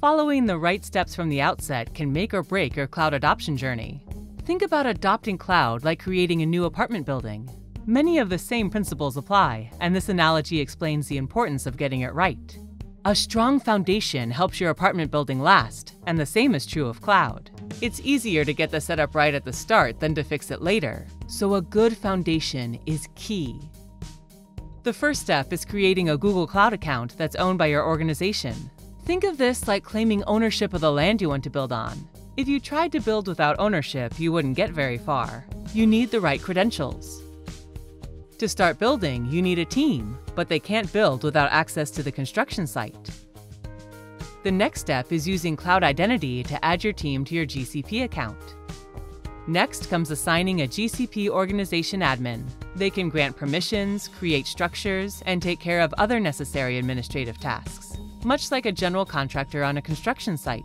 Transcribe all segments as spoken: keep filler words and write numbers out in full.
Following the right steps from the outset can make or break your cloud adoption journey. Think about adopting cloud like creating a new apartment building. Many of the same principles apply, and this analogy explains the importance of getting it right. A strong foundation helps your apartment building last, and the same is true of cloud. It's easier to get the setup right at the start than to fix it later, so a good foundation is key. The first step is creating a Google Cloud account that's owned by your organization. Think of this like claiming ownership of the land you want to build on. If you tried to build without ownership, you wouldn't get very far. You need the right credentials. To start building, you need a team, but they can't build without access to the construction site. The next step is using Cloud Identity to add your team to your G C P account. Next comes assigning a G C P organization admin. They can grant permissions, create structures, and take care of other necessary administrative tasks, much like a general contractor on a construction site.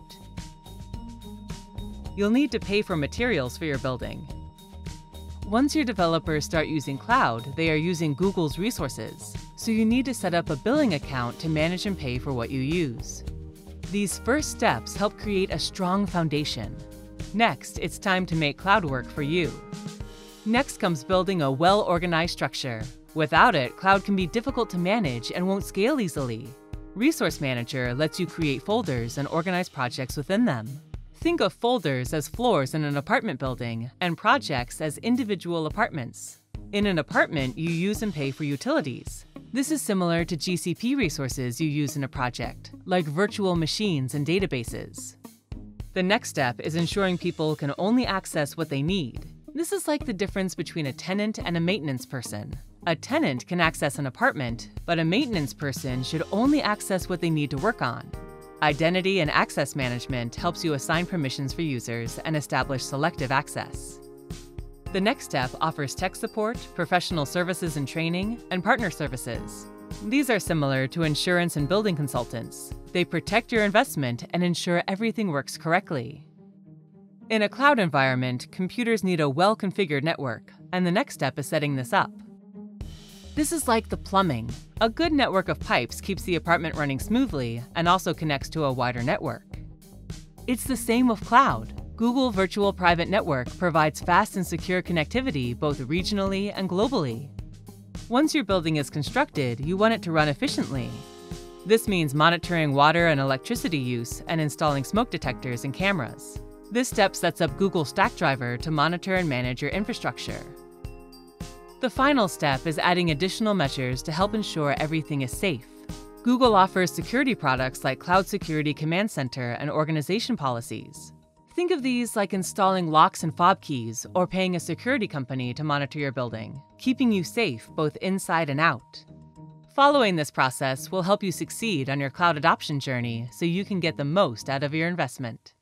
You'll need to pay for materials for your building. Once your developers start using cloud, they are using Google's resources, so you need to set up a billing account to manage and pay for what you use. These first steps help create a strong foundation. Next, it's time to make cloud work for you. Next comes building a well-organized structure. Without it, cloud can be difficult to manage and won't scale easily. Resource Manager lets you create folders and organize projects within them. Think of folders as floors in an apartment building and projects as individual apartments. In an apartment, you use and pay for utilities. This is similar to G C P resources you use in a project, like virtual machines and databases. The next step is ensuring people can only access what they need. This is like the difference between a tenant and a maintenance person. A tenant can access an apartment, but a maintenance person should only access what they need to work on. Identity and access management helps you assign permissions for users and establish selective access. The next step offers tech support, professional services and training, and partner services. These are similar to insurance and building consultants. They protect your investment and ensure everything works correctly. In a cloud environment, computers need a well-configured network, and the next step is setting this up. This is like the plumbing. A good network of pipes keeps the apartment running smoothly and also connects to a wider network. It's the same with cloud. Google Virtual Private Network provides fast and secure connectivity both regionally and globally. Once your building is constructed, you want it to run efficiently. This means monitoring water and electricity use and installing smoke detectors and cameras. This step sets up Google Stackdriver to monitor and manage your infrastructure. The final step is adding additional measures to help ensure everything is safe. Google offers security products like Cloud Security Command Center and organization policies. Think of these like installing locks and fob keys or paying a security company to monitor your building, keeping you safe both inside and out. Following this process will help you succeed on your cloud adoption journey so you can get the most out of your investment.